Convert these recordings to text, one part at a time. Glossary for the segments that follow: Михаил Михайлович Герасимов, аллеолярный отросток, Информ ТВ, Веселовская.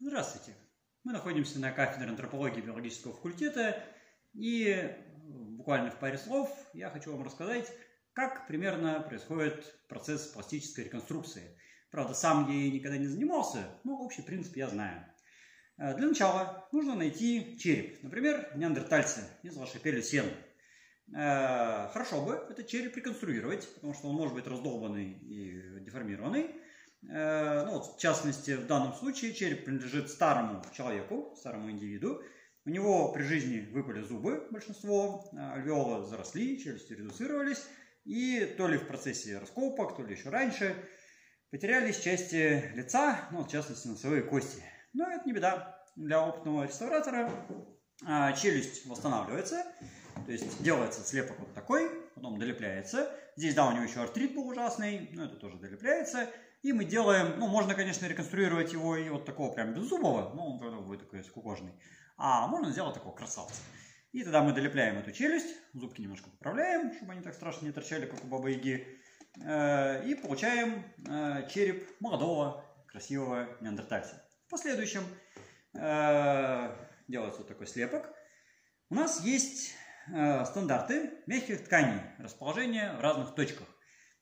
Здравствуйте! Мы находимся на кафедре антропологии биологического факультета, и буквально в паре слов я хочу вам рассказать, как примерно происходит процесс пластической реконструкции. Правда, сам я никогда не занимался, но общий принцип я знаю. Для начала нужно найти череп, например, неандертальца из лошапели сена. Хорошо бы этот череп реконструировать, потому что он может быть раздолбанный и деформированный. Ну, вот, в частности, в данном случае череп принадлежит старому человеку, старому индивиду. У него при жизни выпали зубы, большинство, альвеолы заросли, челюсти редуцировались, и то ли в процессе раскопок, то ли еще раньше потерялись части лица, ну, в частности, носовые кости. Но это не беда. Для опытного реставратора челюсть восстанавливается, то есть делается слепок вот такой, потом долепляется. Здесь, да, у него еще артрит был ужасный, но это тоже долепляется. И мы делаем, ну, можно, конечно, реконструировать его и вот такого прям беззубого, но он тогда будет такой скукожный. А можно сделать такого красавца. И тогда мы долепляем эту челюсть, зубки немножко поправляем, чтобы они так страшно не торчали, как у бабы-яги. И получаем череп молодого, красивого неандертальца. В последующем делается вот такой слепок. У нас есть стандарты мягких тканей, расположение в разных точках.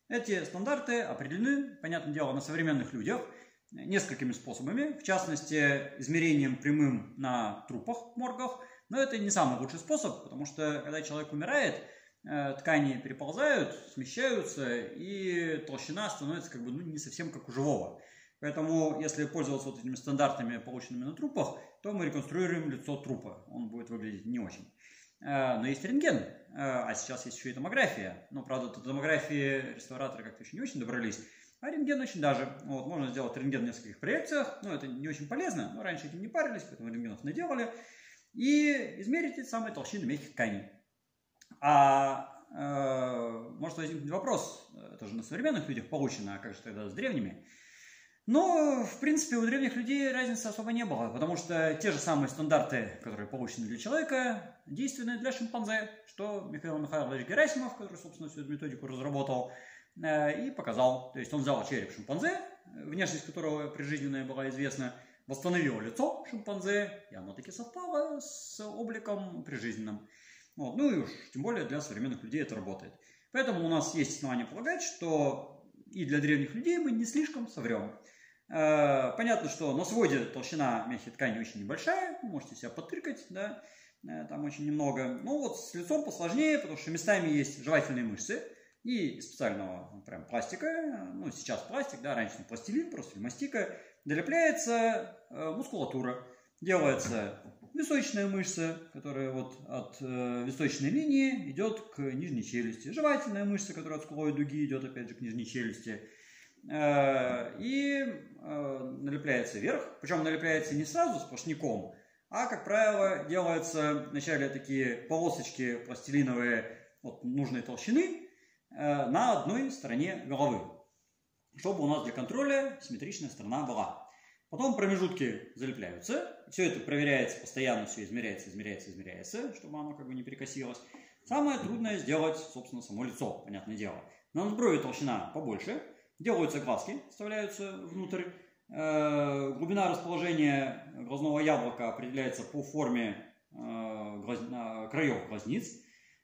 Эти стандарты определены, понятное дело, на современных людях несколькими способами. В частности, измерением прямым на трупах, моргах. Но это не самый лучший способ, потому что, когда человек умирает, ткани переползают, смещаются, и толщина становится как бы, ну, не совсем как у живого. Поэтому, если пользоваться вот этими стандартами, полученными на трупах, то мы реконструируем лицо трупа. Он будет выглядеть не очень. Но есть рентген, а сейчас есть еще и томография. Но, правда, до томографии реставраторы как-то еще не очень добрались, а рентген очень даже. Вот, можно сделать рентген в нескольких проекциях, но это не очень полезно, но раньше этим не парились, поэтому рентгенов не делали. И измерить эти самые толщины мягких тканей. Может возникнуть вопрос, это же на современных людях получено, а как же тогда с древними? Но, в принципе, у древних людей разницы особо не было, потому что те же самые стандарты, которые получены для человека, действенны для шимпанзе, что Михаил Михайлович Герасимов, который, собственно, всю эту методику разработал и показал. То есть он взял череп шимпанзе, внешность которого прижизненная была известна, восстановил лицо шимпанзе, и оно таки совпало с обликом прижизненным. Вот. Ну и уж, тем более, для современных людей это работает. Поэтому у нас есть основания полагать, что и для древних людей мы не слишком соврем. Понятно, что на своде толщина мягкой ткани очень небольшая, вы можете себя подтыркать, да, там очень немного. Но вот с лицом посложнее, потому что местами есть жевательные мышцы и специального прям пластика, ну сейчас пластик, да, раньше не пластилин, просто мастика, долепляется мускулатура, делается височная мышца, которая вот от височной линии идет к нижней челюсти, жевательная мышца, которая от скуловой дуги идет опять же к нижней челюсти. И налепляется вверх, причем налепляется не сразу сплошняком, а, как правило, делаются вначале такие полосочки пластилиновые вот, нужной толщины на одной стороне головы, чтобы у нас для контроля симметричная сторона была. Потом промежутки залепляются, все это проверяется постоянно, все измеряется, чтобы оно как бы не перекосилось. Самое трудное сделать, собственно, само лицо, понятное дело. На надброви толщина побольше. Делаются глазки, вставляются внутрь. Глубина расположения глазного яблока определяется по форме краев глазниц.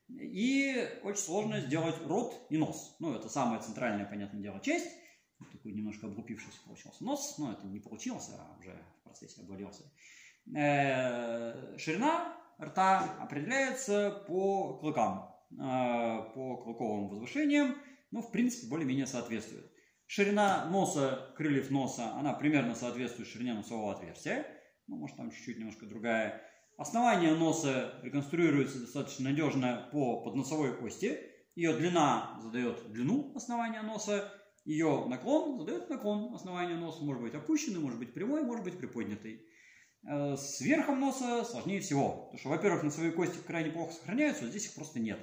И очень сложно сделать рот и нос. Ну, это самая центральная, понятное дело, часть. Такой немножко облупившийся получился нос. Но это не получился, а уже в процессе обвалился. Ширина рта определяется по клыкам, по клыковым возвышениям. Ну, в принципе, более-менее соответствует. Ширина носа, крыльев носа, она примерно соответствует ширине носового отверстия. Ну, может, там чуть-чуть немножко другая. Основание носа реконструируется достаточно надежно по подносовой кости. Ее длина задает длину основания носа. Ее наклон задает наклон основания носа. Может быть опущенный, может быть прямой, может быть приподнятый. С верхом носа сложнее всего. Потому что, во-первых, носовые кости крайне плохо сохраняются, здесь их просто нет.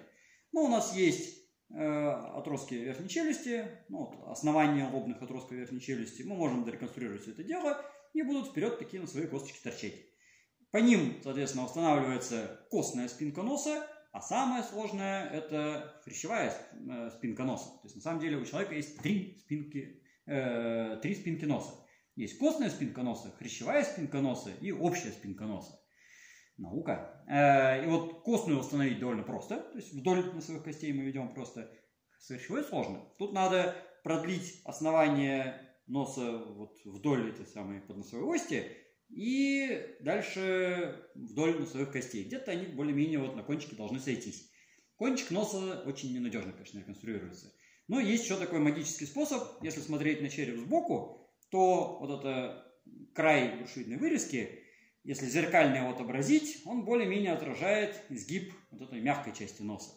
Но у нас есть отростки верхней челюсти, ну, основание лобных отростков верхней челюсти, мы можем дореконструировать все это дело, и будут вперед такие носовые косточки торчать. По ним, соответственно, устанавливается костная спинка носа, а самое сложное это хрящевая спинка носа. То есть, на самом деле, у человека есть три спинки носа. Есть костная спинка носа, хрящевая спинка носа и общая спинка носа. Наука. И вот костную установить довольно просто. То есть вдоль носовых костей мы ведем просто. С хрящевой сложно. Тут надо продлить основание носа вот вдоль этой самой подносовой ости и дальше вдоль носовых костей. Где-то они более-менее вот на кончике должны сойтись. Кончик носа очень ненадежно, конечно, реконструируется. Но есть еще такой магический способ. Если смотреть на череп сбоку, то вот это край брюшевидной вырезки, если зеркально его отобразить, он более-менее отражает изгиб вот этой мягкой части носа.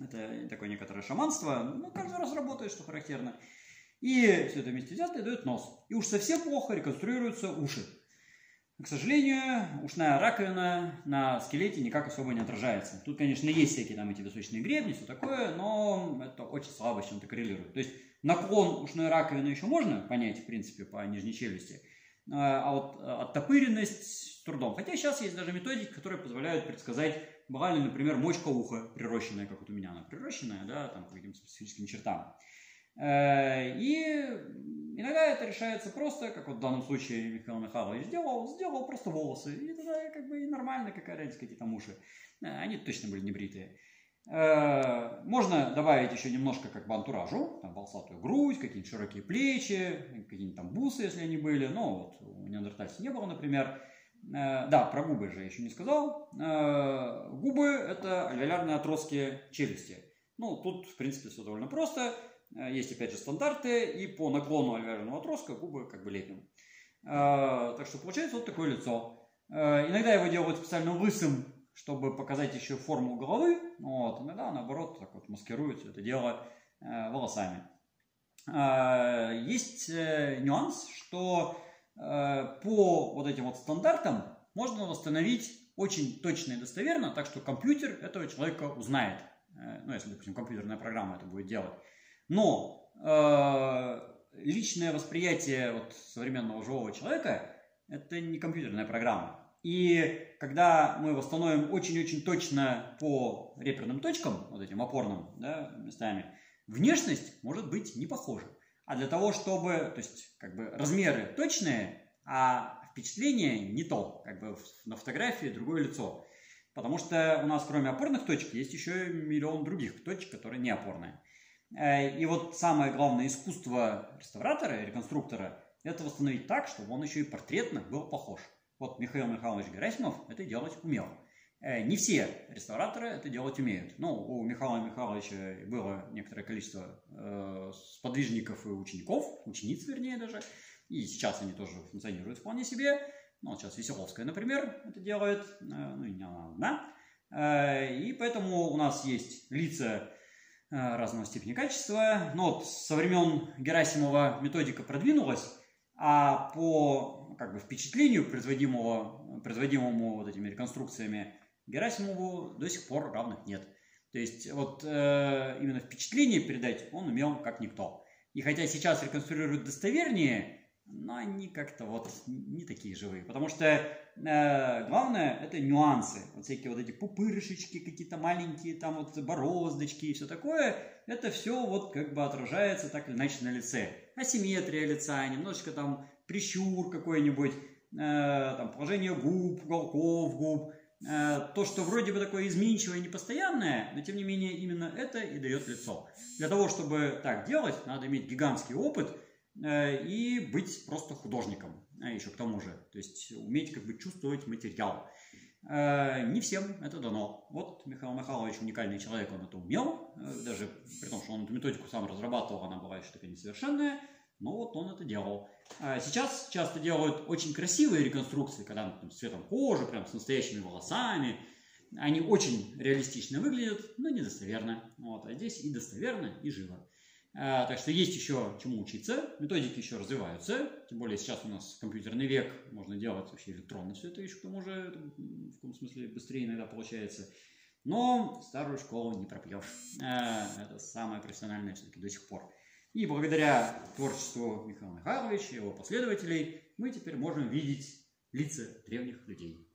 Это такое некоторое шаманство, но каждый раз работает, что характерно. И все это вместе взятое дает нос. И уж совсем плохо реконструируются уши. К сожалению, ушная раковина на скелете никак особо не отражается. Тут, конечно, есть всякие там эти височные гребни, все такое, но это очень слабо с чем-то коррелирует. То есть наклон ушной раковины еще можно понять, в принципе, по нижней челюсти. А вот оттопыренность с трудом. Хотя сейчас есть даже методики, которые позволяют предсказать, была ли, например, мочка уха прирощенная, как вот у меня она прирощенная, да, там, по каким-то специфическим чертам. И иногда это решается просто, как вот в данном случае Михаил Михайлович сделал просто волосы. И тогда как бы и нормально, какая разница, какие там уши. Они точно были небритые. Можно добавить еще немножко как бы антуражу, там волосатую грудь, какие-нибудь широкие плечи, какие-нибудь там бусы, если они были. Ну, вот у неандертальца не было, например. Да, про губы же я еще не сказал. Губы – это аллеолярные отростки челюсти. Ну, тут, в принципе, все довольно просто. Есть, опять же, стандарты, и по наклону аллеолярного отростка губы как бы лепим. Так что получается вот такое лицо. Иногда его делают специально лысым, чтобы показать еще форму головы. Вот. Иногда, наоборот, так вот маскируют все это дело волосами. Есть нюанс, что по вот этим вот стандартам можно восстановить очень точно и достоверно, так что компьютер этого человека узнает. Ну, если, допустим, компьютерная программа это будет делать. Но личное восприятие вот современного живого человека это не компьютерная программа. И когда мы восстановим очень-очень точно по реперным точкам, вот этим опорным, да, местами, внешность может быть не похожа. А для того, чтобы, то есть, как бы размеры точные, а впечатление не то, как бы на фотографии другое лицо. Потому что у нас кроме опорных точек есть еще миллион других точек, которые не опорные. И вот самое главное искусство реставратора и реконструктора – это восстановить так, чтобы он еще и портретно был похож. Вот Михаил Михайлович Герасимов это делать умел. Не все реставраторы это делать умеют. Ну, у Михаила Михайловича было некоторое количество сподвижников и учеников, учениц, вернее, даже. И сейчас они тоже функционируют вполне себе. Ну, вот сейчас Веселовская, например, это делает. Ну, и не она одна. И поэтому у нас есть лица разного степени качества. Но вот со времен Герасимова методика продвинулась. А по как бы, впечатлению, производимому вот этими реконструкциями, Герасимову до сих пор равных нет. То есть вот именно впечатление передать он умел как никто. И хотя сейчас реконструируют достовернее, но они как-то вот не такие живые. Потому что главное это нюансы. Вот всякие вот эти пупырышечки какие-то маленькие, там вот бороздочки и все такое. Это все вот как бы отражается так или иначе на лице. Асимметрия лица, немножечко там прищур какой-нибудь, там положение губ, уголков губ. То, что вроде бы такое изменчивое и непостоянное, но тем не менее именно это и дает лицо. Для того, чтобы так делать, надо иметь гигантский опыт и быть просто художником. А еще к тому же, то есть уметь как бы чувствовать материал. Не всем это дано. Вот Михаил Михайлович уникальный человек, он это умел. Даже при том, что он эту методику сам разрабатывал, она была еще такая несовершенная. Но вот он это делал. Сейчас часто делают очень красивые реконструкции, когда там, с цветом кожи, прям с настоящими волосами. Они очень реалистично выглядят, но недостоверно. Вот. А здесь и достоверно, и живо. Так что есть еще чему учиться, методики еще развиваются, тем более сейчас у нас компьютерный век, можно делать вообще электронно все это еще, к тому же, в каком смысле быстрее иногда получается. Но старую школу не пропьешь, это самое профессиональное все-таки до сих пор. И благодаря творчеству Михаила Михайловича и его последователей мы теперь можем видеть лица древних людей.